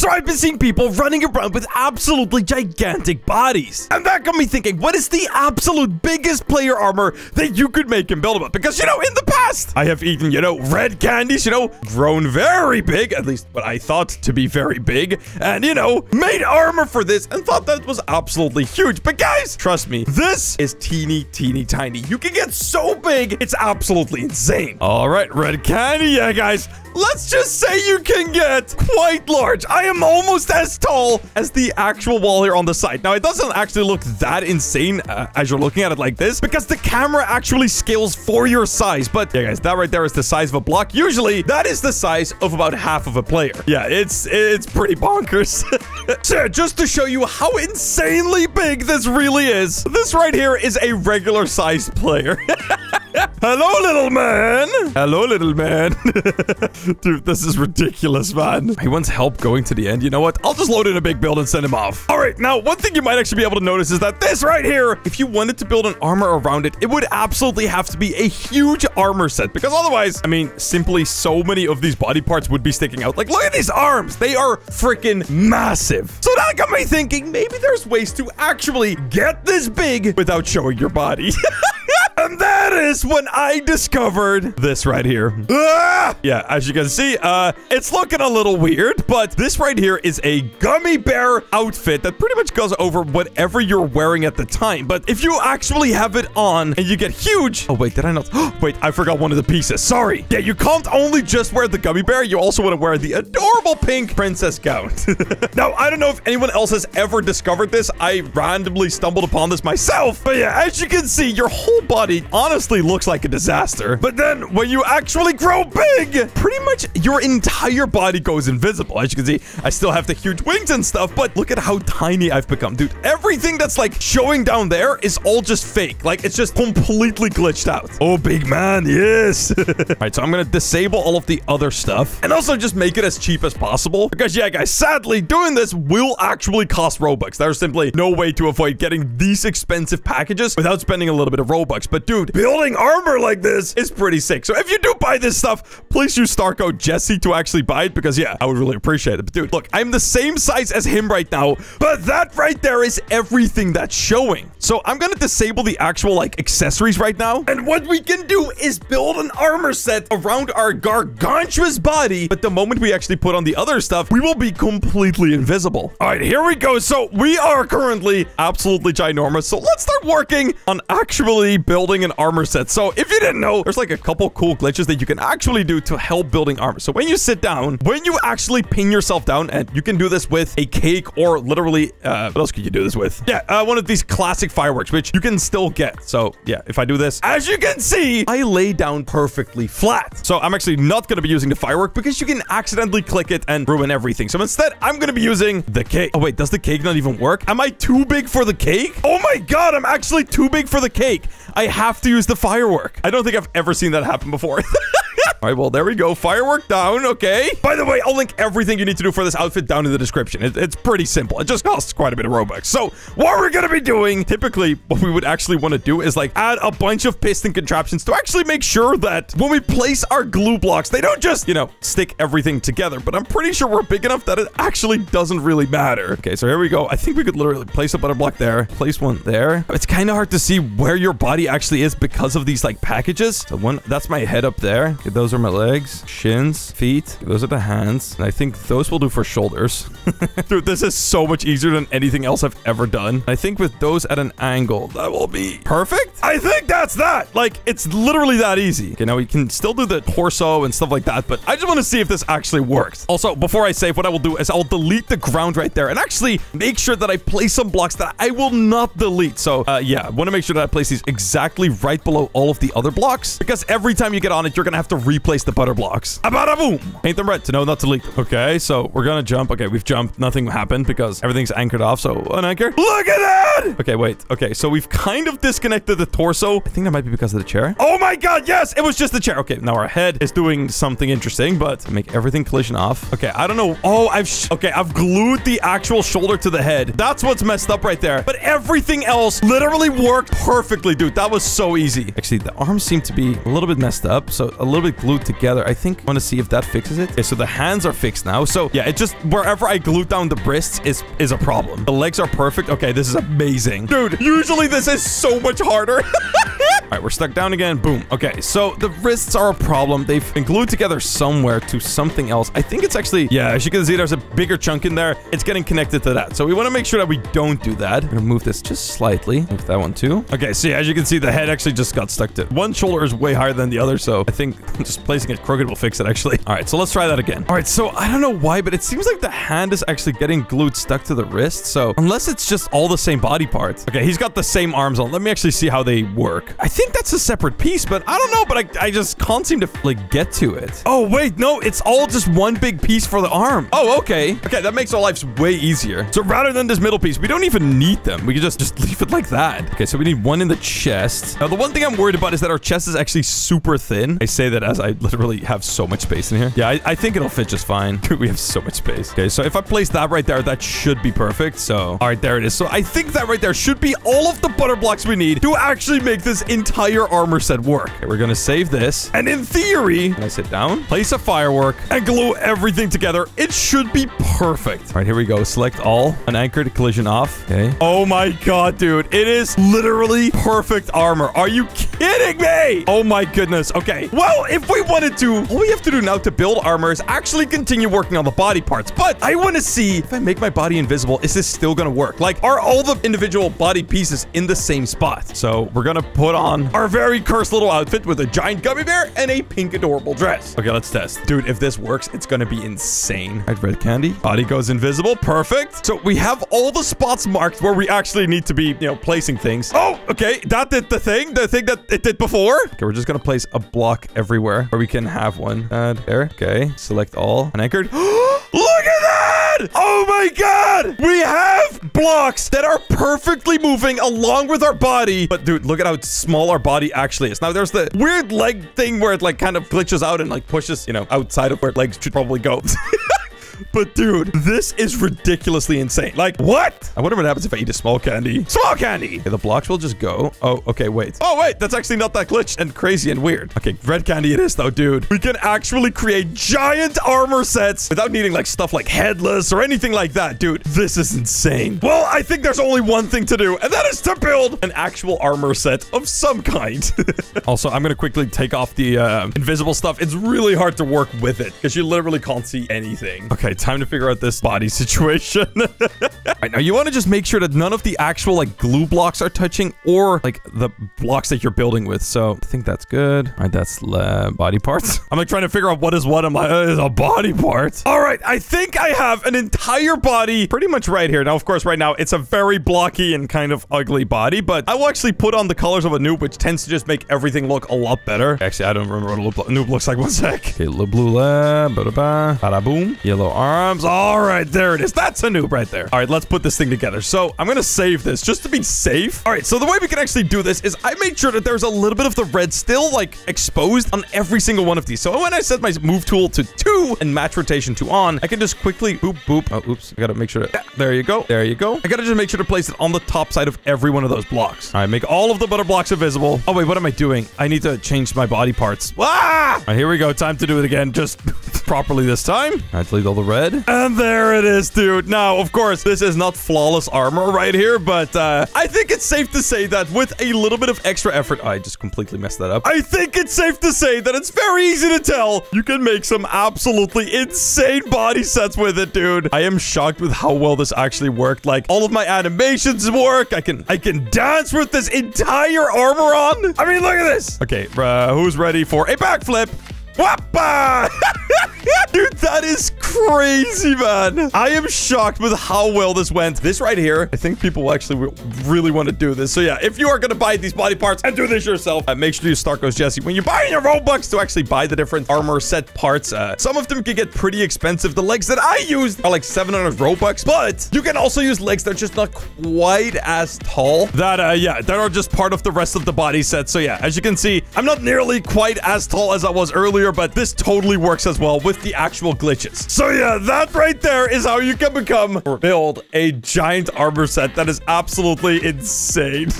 So I've been seeing people running around with absolutely gigantic bodies. And that got me thinking, what is the absolute biggest player armor that you could make in Build a Boat? Because, you know, in the past, I have eaten, you know, red candies, you know, grown very big, at least what I thought to be very big, and, you know, made armor for this and thought that was absolutely huge. But guys, trust me, this is teeny, teeny, tiny. You can get so big, it's absolutely insane. All right, red candy, yeah, guys. Let's just say you can get quite large. I am almost as tall as the actual wall here on the side. Now, it doesn't actually look that insane as you're looking at it like this, because the camera actually scales for your size. But yeah, guys, that right there is the size of a block. Usually, that is the size of about half of a player. Yeah, it's pretty bonkers. So yeah, just to show you how insanely big this really is, this right here is a regular-sized player. Hello, little man. Hello, little man. Dude, this is ridiculous, man. He wants help going to the end. You know what? I'll just load in a big build and send him off. All right, now, one thing you might actually be able to notice is that this right here, if you wanted to build an armor around it, it would absolutely have to be a huge armor set, because otherwise, I mean, simply so many of these body parts would be sticking out. Like, look at these arms. They are freaking massive. So that got me thinking, maybe there's ways to actually get this big without showing your body. And that is when I discovered this right here. Ah! Yeah, as you can see, it's looking a little weird, but this right here is a gummy bear outfit that pretty much goes over whatever you're wearing at the time. But if you actually have it on and you get huge... Oh, wait, did I not... Wait, I forgot one of the pieces. Sorry. Yeah, you can't only just wear the gummy bear. You also want to wear the adorable pink princess gown. Now, I don't know if anyone else has ever discovered this. I randomly stumbled upon this myself. But yeah, as you can see, your whole body... It honestly looks like a disaster. But then when you actually grow big, pretty much your entire body goes invisible. As you can see, I still have the huge wings and stuff, but look at how tiny I've become. Dude, everything that's like showing down there is all just fake. Like, it's just completely glitched out. Oh, big man, yes. All right, so I'm gonna disable all of the other stuff and also just make it as cheap as possible, because yeah, guys, sadly, doing this will actually cost Robux. There's simply no way to avoid getting these expensive packages without spending a little bit of Robux. But dude, building armor like this is pretty sick. So if you do buy this stuff, please use star code Jesse to actually buy it, because yeah, I would really appreciate it. But dude, look, I'm the same size as him right now, but that right there is everything that's showing. So I'm gonna disable the actual like accessories right now. And what we can do is build an armor set around our gargantuous body. But the moment we actually put on the other stuff, we will be completely invisible. All right, here we go. So we are currently absolutely ginormous. So let's start working on actually building an armor set. So if you didn't know, there's like a couple cool glitches that you can actually do to help building armor. So when you sit down, when you actually pin yourself down, and you can do this with a cake or literally, what else could you do this with? Yeah, one of these classic fireworks, which you can still get. So yeah, if I do this, as you can see, I lay down perfectly flat. So I'm actually not going to be using the firework, because you can accidentally click it and ruin everything. So instead, I'm going to be using the cake. Oh wait, does the cake not even work? Am I too big for the cake? Oh my God, I'm actually too big for the cake. I have to use the firework. I don't think I've ever seen that happen before. All right, well, there we go. Firework down, okay. By the way, I'll link everything you need to do for this outfit down in the description. It's pretty simple. It just costs quite a bit of Robux. So what we're going to be doing, typically what we would actually want to do is like add a bunch of piston contraptions to actually make sure that when we place our glue blocks, they don't just, you know, stick everything together. But I'm pretty sure we're big enough that it actually doesn't really matter. Okay, so here we go. I think we could literally place a butter block there, place one there. It's kind of hard to see where your body actually is because of these like packages. So one, that's my head up there. Okay, those are my legs, shins, feet. Those are the hands. And I think those will do for shoulders. Dude, this is so much easier than anything else I've ever done. I think with those at an angle, that will be perfect. I think that's that. Like, it's literally that easy. Okay, now we can still do the torso and stuff like that, but I just want to see if this actually works. Also, before I save, what I will do is I'll delete the ground right there and actually make sure that I place some blocks that I will not delete. So yeah, I want to make sure that I place these exactly right below all of the other blocks, because every time you get on it, you're going to have to replace the butter blocks. Abada-boom! Paint them red to know not to leak them. Okay, so we're gonna jump. Okay, we've jumped. Nothing happened because everything's anchored off, so unanchor. Look at that! Okay, wait. Okay, so we've kind of disconnected the torso. I think that might be because of the chair. Oh my God, yes! It was just the chair. Okay, now our head is doing something interesting, but make everything collision off. Okay, I don't know. Oh, I've glued the actual shoulder to the head. That's what's messed up right there. But everything else literally worked perfectly, dude. That was so easy. Actually, the arms seem to be a little bit messed up, so a little little bit glued together. I think I want to see if that fixes it. Okay, so the hands are fixed now. So yeah, it just wherever I glue down the wrists is a problem. The legs are perfect. Okay, this is amazing. Dude, usually this is so much harder. All right, we're stuck down again. Boom. Okay, so the wrists are a problem. They've been glued together somewhere to something else. I think it's actually, yeah, as you can see, there's a bigger chunk in there. It's getting connected to that. So we want to make sure that we don't do that. I'm going to move this just slightly. Move that one too. Okay, see, as you can see, the head actually just got stuck to it. One shoulder is way higher than the other. So I think just placing it crooked will fix it, actually. All right, so let's try that again. All right, so I don't know why, but it seems like the hand is actually getting glued stuck to the wrist. So unless it's just all the same body parts. Okay, he's got the same arms on. Let me actually see how they work. I think that's a separate piece, but I don't know, but I just can't seem to like get to it. Oh, wait, no, it's all just one big piece for the arm. Oh, okay. Okay, that makes our lives way easier. So rather than this middle piece, we don't even need them. We can just leave it like that. Okay, so we need one in the chest. Now, the one thing I'm worried about is that our chest is actually super thin. I say that as I literally have so much space in here. Yeah, I think it'll fit just fine. Dude, we have so much space. Okay, so if I place that right there, that should be perfect. So, all right, there it is. So I think that right there should be all of the butter blocks we need to actually make this entire armor set work. Okay, we're gonna save this, and in theory, can I sit down, place a firework, and glue everything together? It should be perfect. All right, here we go. Select all, unanchor to collision off. Okay. Oh my god, dude, it is literally perfect armor. Are you kidding me? Oh my goodness. Okay. Well, if we wanted to, all we have to do now to build armor is actually continue working on the body parts. But I want to see if I make my body invisible, is this still gonna work? Like, are all the individual body pieces in the same spot? So we're gonna put on our very cursed little outfit with a giant gummy bear and a pink adorable dress. Okay, let's test. Dude, if this works, it's gonna be insane. All right, red candy. Body goes invisible. Perfect. So we have all the spots marked where we actually need to be, you know, placing things. Oh, okay. That did the thing that it did before. Okay, we're just gonna place a block everywhere where we can have one. There. Okay. Select all. Unanchored. Look at that! Oh my god! We have blocks that are perfectly moving along with our body. But dude, look at how small our body actually is. Now, there's the weird leg thing where it like kind of glitches out and like pushes, you know, outside of where legs should probably go. But dude, this is ridiculously insane. Like, what? I wonder what happens if I eat a small candy. Small candy! Okay, the blocks will just go. Oh, okay, wait. Oh, wait, that's actually not that glitched and crazy and weird. Okay, red candy it is though, dude. We can actually create giant armor sets without needing like stuff like headless or anything like that, dude. This is insane. Well, I think there's only one thing to do, and that is to build an actual armor set of some kind. Also, I'm gonna quickly take off the invisible stuff. It's really hard to work with it because you literally can't see anything. Okay. Time to figure out this body situation. All right, now you want to just make sure that none of the actual like glue blocks are touching or like the blocks that you're building with. So I think that's good. All right, that's body parts. I'm like trying to figure out what is what. I'm like, is a body part. All right, I think I have an entire body pretty much right here. Now, of course, right now it's a very blocky and kind of ugly body, but I will actually put on the colors of a noob, which tends to just make everything look a lot better. Actually, I don't remember what a noob looks like. One sec. Okay, le blue lab, ba da ba, bada boom, yellow arms. All right, there it is. That's a noob right there. All right, let's put this thing together. So I'm gonna save this just to be safe. All right, so the way we can actually do this is I made sure that there's a little bit of the red still like exposed on every single one of these. So when I set my move tool to 2 and match rotation to on, I can just quickly boop boop. Oh, oops. I gotta make sure that, yeah, there you go. There you go. I gotta just make sure to place it on the top side of every one of those blocks. All right, make all of the butter blocks invisible. Oh wait, what am I doing? I need to change my body parts. Ah! All right, here we go. Time to do it again. Just properly this time. All right, delete all the red. And there it is, dude. Now, of course, this is not flawless armor right here, but I think it's safe to say that with a little bit of extra effort, I just completely messed that up. I think it's safe to say that it's very easy to tell. You can make some absolutely insane body sets with it, dude. I am shocked with how well this actually worked. Like, all of my animations work. I can dance with this entire armor on. I mean, look at this. Okay, who's ready for a backflip? Wappa! Dude, that is crazy, man. I am shocked with how well this went. This right here, I think people actually really want to do this. So yeah, if you are going to buy these body parts and do this yourself, make sure you use Starco's Jesse when you buy your Robux to actually buy the different armor set parts. Some of them can get pretty expensive. The legs that I used are like 700 Robux, but you can also use legs that are just not quite as tall. That, yeah, that are just part of the rest of the body set. So yeah, as you can see, I'm not nearly quite as tall as I was earlier, but this totally works as well with the actual glitches. So yeah, that right there is how you can become or build a giant armor set. That is absolutely insane.